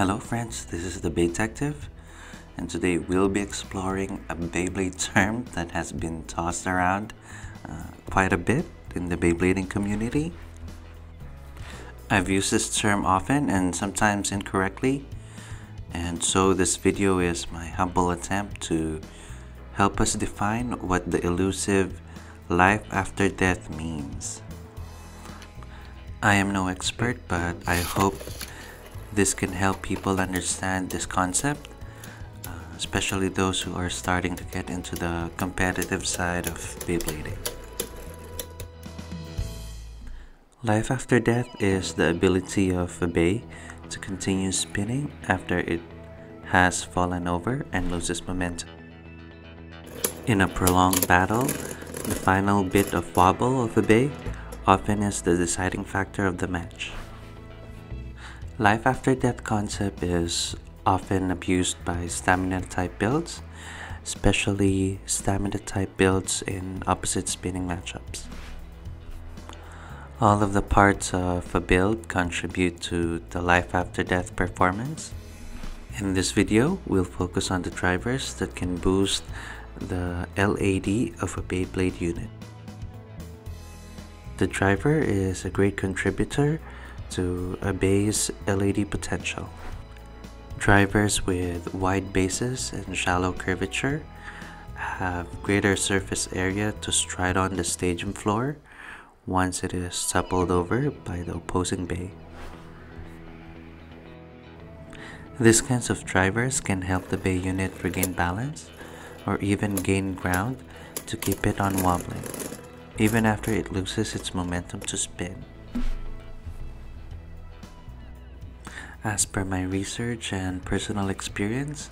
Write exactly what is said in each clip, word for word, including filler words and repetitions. Hello friends, this is the Beytective, and today we'll be exploring a Beyblade term that has been tossed around uh, quite a bit in the Beyblading community. I've used this term often and sometimes incorrectly, and so this video is my humble attempt to help us define what the elusive life after death means. I am no expert, but I hope this can help people understand this concept, uh, especially those who are starting to get into the competitive side of Beyblading. Life after death is the ability of a Bey to continue spinning after it has fallen over and loses momentum. In a prolonged battle, the final bit of wobble of a Bey often is the deciding factor of the match. Life after death concept is often abused by stamina type builds, especially stamina type builds in opposite spinning matchups. All of the parts of a build contribute to the life after death performance. In this video, we'll focus on the drivers that can boost the L A D of a Beyblade unit. The driver is a great contributor to a Bey's L A D potential. Drivers with wide bases and shallow curvature have greater surface area to stride on the staging floor once it is toppled over by the opposing Bey. These kinds of drivers can help the Bey unit regain balance or even gain ground to keep it on wobbling, even after it loses its momentum to spin. As per my research and personal experience,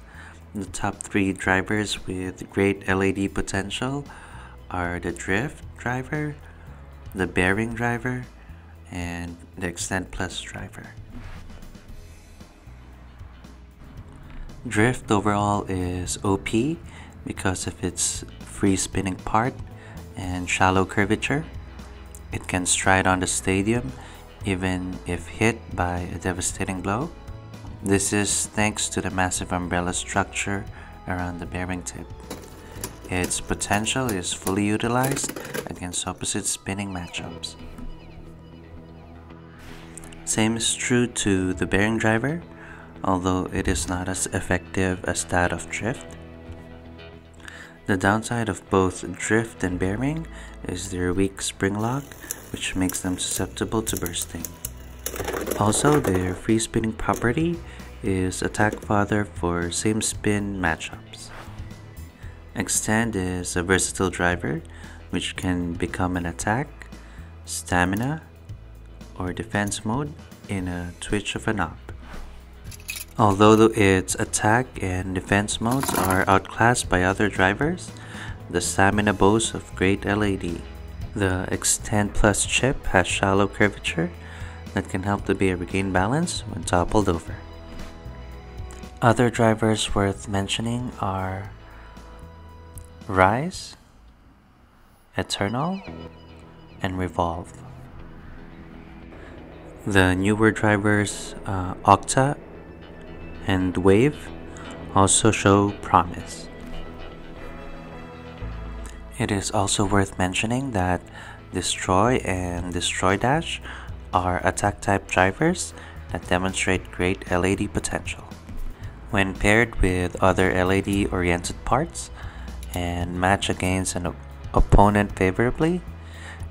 the top three drivers with great L A D potential are the Drift driver, the Bearing driver, and the Extend Plus driver. Drift overall is O P because of its free spinning part and shallow curvature. It can stride on the stadium even if hit by a devastating blow. This is thanks to the massive umbrella structure around the bearing tip. Its potential is fully utilized against opposite spinning matchups. Same is true to the bearing driver, although it is not as effective as that of drift. The downside of both drift and bearing is their weak spring lock, which makes them susceptible to bursting. Also, their free spinning property is attack fodder for same spin matchups. Extend is a versatile driver which can become an attack, stamina, or defense mode in a twitch of a knob. Although its attack and defense modes are outclassed by other drivers, the stamina boasts of great L A D. The Extend Plus chip has shallow curvature that can help the Bey regain balance when toppled over. Other drivers worth mentioning are Rise, Eternal, and Revolve. The newer drivers uh, Octa and Wave also show promise. It is also worth mentioning that Destroy and Destroy Dash are attack type drivers that demonstrate great L A D potential. When paired with other L A D oriented parts and match against an op opponent favorably,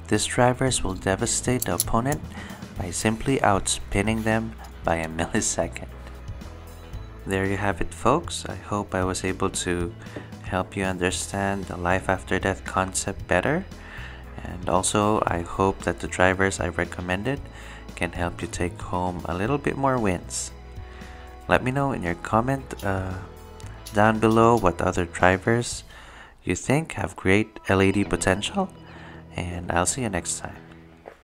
these drivers will devastate the opponent by simply outspinning them by a millisecond. There you have it, folks. I hope I was able to help you understand the life after death concept better, and also I hope that the drivers I've recommended can help you take home a little bit more wins. Let me know in your comment uh, down below what other drivers you think have great L A D potential, and I'll see you next time.